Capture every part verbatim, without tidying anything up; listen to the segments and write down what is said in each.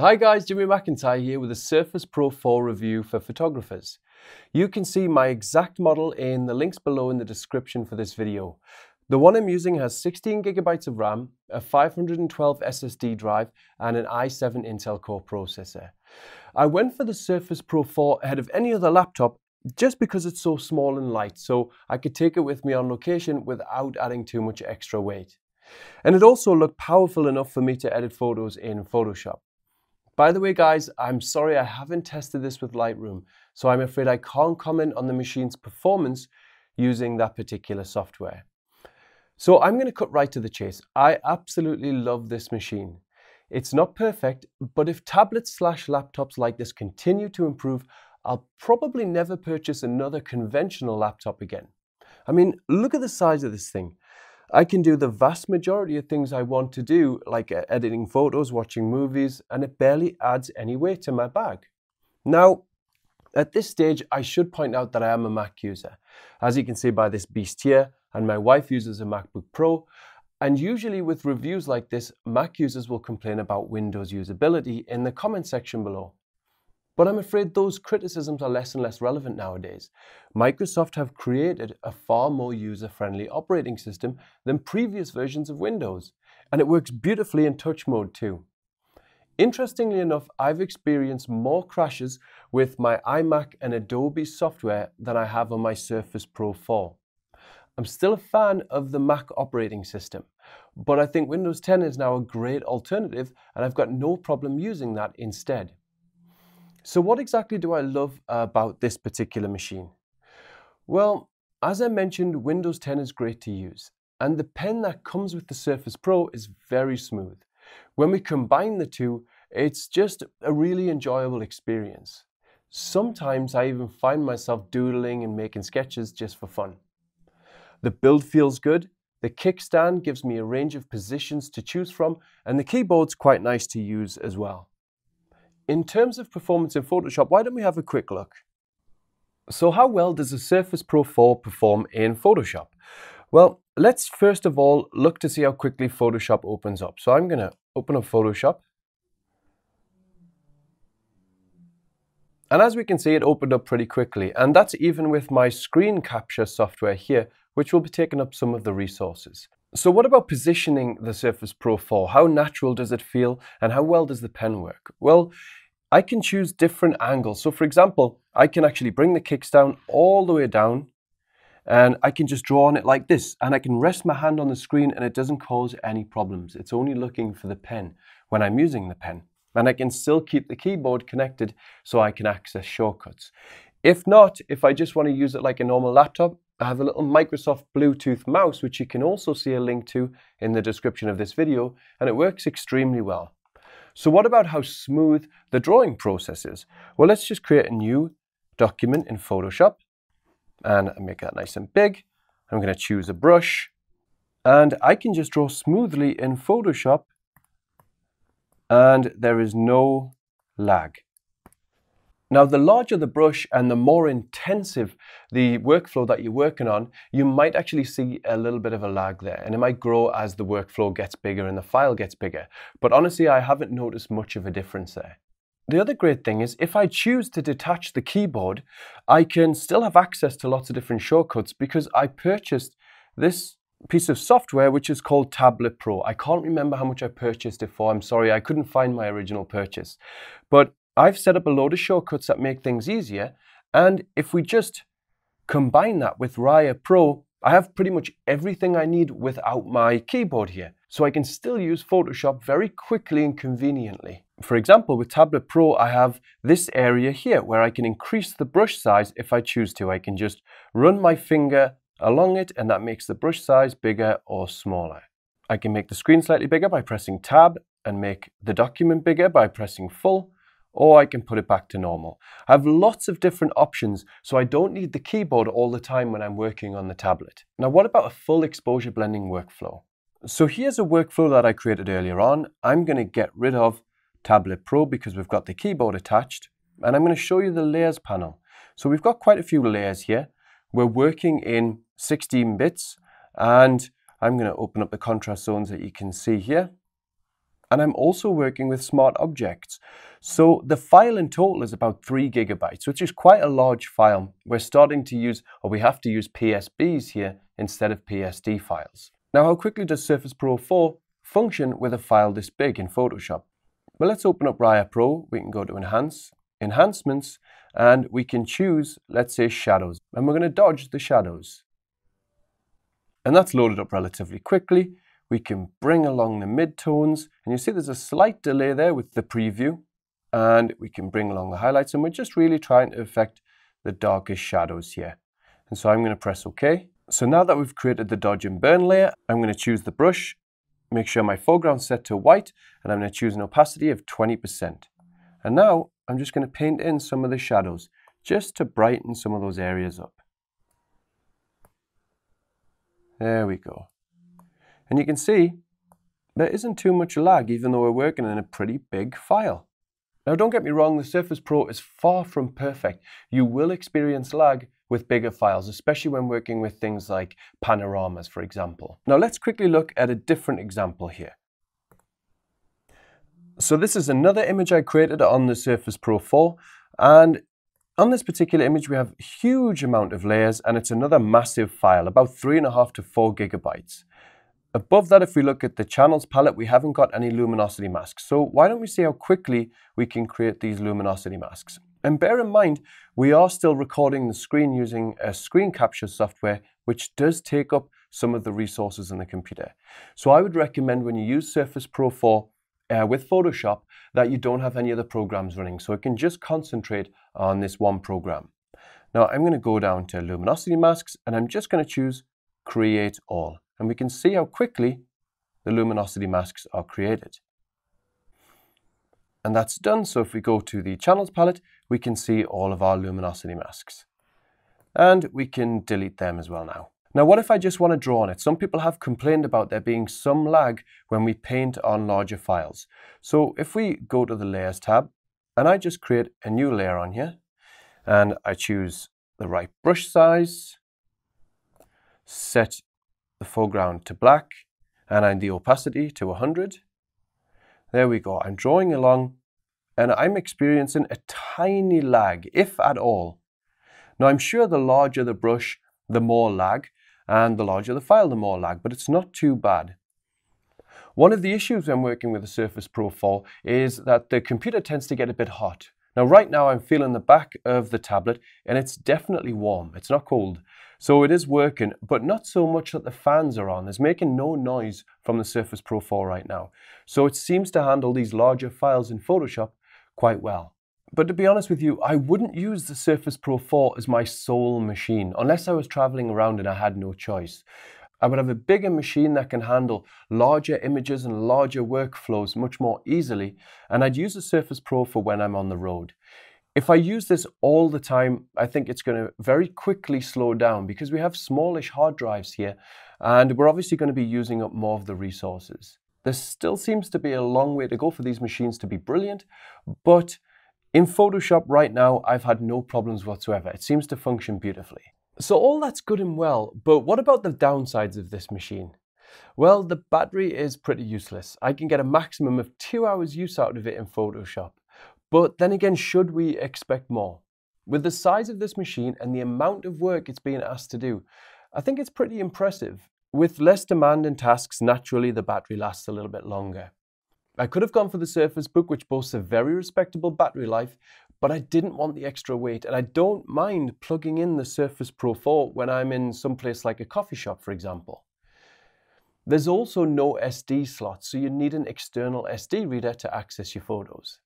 Hi guys, Jimmy McIntyre here with a Surface Pro four review for photographers. You can see my exact model in the links below in the description for this video. The one I'm using has sixteen gigabytes of RAM, a five hundred twelve S S D drive and an i seven Intel Core processor. I went for the Surface Pro four ahead of any other laptop just because it's so small and light, so I could take it with me on location without adding too much extra weight. And it also looked powerful enough for me to edit photos in Photoshop. By the way guys, I'm sorry I haven't tested this with Lightroom, so I'm afraid I can't comment on the machine's performance using that particular software. So I'm going to cut right to the chase. I absolutely love this machine. It's not perfect, but if tablets slash laptops like this continue to improve, I'll probably never purchase another conventional laptop again. I mean, look at the size of this thing. I can do the vast majority of things I want to do, like editing photos, watching movies, and it barely adds any weight to my bag. Now, at this stage, I should point out that I am a Mac user, as you can see by this beast here, and my wife uses a MacBook Pro, and usually with reviews like this, Mac users will complain about Windows usability in the comment section below. But I'm afraid those criticisms are less and less relevant nowadays. Microsoft have created a far more user-friendly operating system than previous versions of Windows, and it works beautifully in touch mode too. Interestingly enough, I've experienced more crashes with my iMac and Adobe software than I have on my Surface Pro four. I'm still a fan of the Mac operating system, but I think Windows ten is now a great alternative, and I've got no problem using that instead. So what exactly do I love about this particular machine? Well, as I mentioned, Windows ten is great to use, and the pen that comes with the Surface Pro is very smooth. When we combine the two, it's just a really enjoyable experience. Sometimes I even find myself doodling and making sketches just for fun. The build feels good, the kickstand gives me a range of positions to choose from, and the keyboard's quite nice to use as well. In terms of performance in Photoshop, why don't we have a quick look? So how well does the Surface Pro four perform in Photoshop? Well, let's first of all look to see how quickly Photoshop opens up. So I'm going to open up Photoshop. And as we can see, it opened up pretty quickly. And that's even with my screen capture software here, which will be taking up some of the resources. So what about positioning the Surface Pro four? How natural does it feel and how well does the pen work? Well, I can choose different angles. So for example, I can actually bring the kicks down all the way down and I can just draw on it like this, and I can rest my hand on the screen and it doesn't cause any problems. It's only looking for the pen when I'm using the pen, and I can still keep the keyboard connected so I can access shortcuts. If not, if I just want to use it like a normal laptop, I have a little Microsoft Bluetooth mouse, which you can also see a link to in the description of this video, and it works extremely well. So what about how smooth the drawing process is? Well, let's just create a new document in Photoshop and make that nice and big. I'm going to choose a brush and I can just draw smoothly in Photoshop and there is no lag. Now, the larger the brush and the more intensive the workflow that you're working on, you might actually see a little bit of a lag there, and it might grow as the workflow gets bigger and the file gets bigger. But honestly, I haven't noticed much of a difference there. The other great thing is if I choose to detach the keyboard, I can still have access to lots of different shortcuts because I purchased this piece of software which is called Tablet Pro. I can't remember how much I purchased it for. I'm sorry, I couldn't find my original purchase. But I've set up a load of shortcuts that make things easier, and if we just combine that with Raya Pro, I have pretty much everything I need without my keyboard here. So I can still use Photoshop very quickly and conveniently. For example, with Tablet Pro, I have this area here where I can increase the brush size if I choose to. I can just run my finger along it and that makes the brush size bigger or smaller. I can make the screen slightly bigger by pressing Tab and make the document bigger by pressing Full. Or I can put it back to normal. I have lots of different options, so I don't need the keyboard all the time when I'm working on the tablet. Now, what about a full exposure blending workflow? So here's a workflow that I created earlier on. I'm going to get rid of Tablet Pro because we've got the keyboard attached, and I'm going to show you the layers panel. So we've got quite a few layers here. We're working in sixteen bits, and I'm going to open up the contrast zones that you can see here. and I'm also working with smart objects. So the file in total is about three gigabytes, which is quite a large file. We're starting to use, or we have to use P S Bs here instead of P S D files. Now, how quickly does Surface Pro four function with a file this big in Photoshop? Well, let's open up Raya Pro. We can go to Enhance, Enhancements, and we can choose, let's say, Shadows. And we're going to dodge the shadows. And that's loaded up relatively quickly. We can bring along the midtones, and you see there's a slight delay there with the preview, and we can bring along the highlights, and we're just really trying to affect the darkest shadows here. And so I'm going to press OK. So now that we've created the dodge and burn layer, I'm going to choose the brush, make sure my foreground's set to white, and I'm going to choose an opacity of twenty percent. And now I'm just going to paint in some of the shadows, just to brighten some of those areas up. There we go. And you can see there isn't too much lag, even though we're working in a pretty big file. Now, don't get me wrong, the Surface Pro is far from perfect. You will experience lag with bigger files, especially when working with things like panoramas, for example. Now, let's quickly look at a different example here. So this is another image I created on the Surface Pro four, and on this particular image, we have a huge amount of layers, and it's another massive file, about three and a half to four gigabytes. Above that, if we look at the channels palette, we haven't got any luminosity masks. So why don't we see how quickly we can create these luminosity masks? And bear in mind, we are still recording the screen using a screen capture software, which does take up some of the resources in the computer. So I would recommend when you use Surface Pro four uh, with Photoshop that you don't have any other programs running, so it can just concentrate on this one program. Now I'm going to go down to luminosity masks, and I'm just going to choose Create All. And we can see how quickly the luminosity masks are created. And that's done. So if we go to the channels palette, we can see all of our luminosity masks. And we can delete them as well now. Now, what if I just want to draw on it? Some people have complained about there being some lag when we paint on larger files. So if we go to the Layers tab, and I just create a new layer on here, and I choose the right brush size, set the foreground to black, and I'm the opacity to one hundred. There we go. I'm drawing along, and I'm experiencing a tiny lag, if at all. Now, I'm sure the larger the brush, the more lag, and the larger the file, the more lag, but it's not too bad. One of the issues when working with the Surface Pro four is that the computer tends to get a bit hot. Now, right now, I'm feeling the back of the tablet, and it's definitely warm. It's not cold. So it is working, but not so much that the fans are on. It's making no noise from the Surface Pro four right now. So it seems to handle these larger files in Photoshop quite well. But to be honest with you, I wouldn't use the Surface Pro four as my sole machine, unless I was traveling around and I had no choice. I would have a bigger machine that can handle larger images and larger workflows much more easily, and I'd use the Surface Pro for when I'm on the road. If I use this all the time, I think it's going to very quickly slow down because we have smallish hard drives here, and we're obviously going to be using up more of the resources. There still seems to be a long way to go for these machines to be brilliant, but in Photoshop right now, I've had no problems whatsoever. It seems to function beautifully. So all that's good and well, but what about the downsides of this machine? Well, the battery is pretty useless. I can get a maximum of two hours use out of it in Photoshop. But then again, should we expect more? With the size of this machine and the amount of work it's being asked to do, I think it's pretty impressive. With less demanding tasks, naturally the battery lasts a little bit longer. I could have gone for the Surface Book, which boasts a very respectable battery life, but I didn't want the extra weight, and I don't mind plugging in the Surface Pro four when I'm in some place like a coffee shop, for example. There's also no S D slot, so you need an external S D reader to access your photos.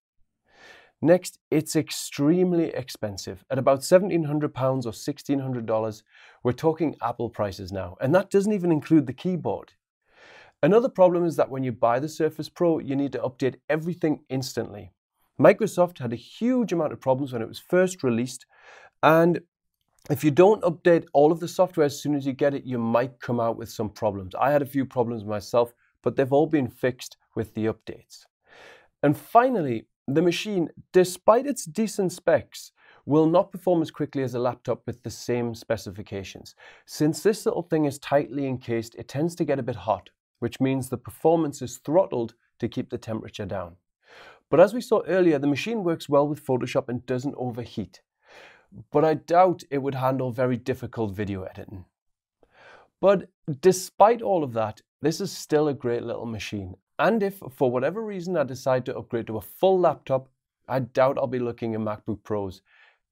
Next, it's extremely expensive. At about seventeen hundred pounds or sixteen hundred dollars, we're talking Apple prices now, and that doesn't even include the keyboard. Another problem is that when you buy the Surface Pro, you need to update everything instantly. Microsoft had a huge amount of problems when it was first released, and if you don't update all of the software as soon as you get it, you might come out with some problems. I had a few problems myself, but they've all been fixed with the updates. And finally, the machine, despite its decent specs, will not perform as quickly as a laptop with the same specifications. Since this little thing is tightly encased, it tends to get a bit hot, which means the performance is throttled to keep the temperature down. But as we saw earlier, the machine works well with Photoshop and doesn't overheat. But I doubt it would handle very difficult video editing. But despite all of that, this is still a great little machine. And if for whatever reason I decide to upgrade to a full laptop, I doubt I'll be looking at MacBook Pros.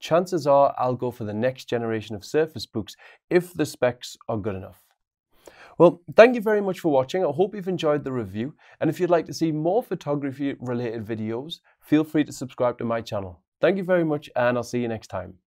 Chances are I'll go for the next generation of Surface Books if the specs are good enough. Well, thank you very much for watching. I hope you've enjoyed the review. And if you'd like to see more photography related videos, feel free to subscribe to my channel. Thank you very much, and I'll see you next time.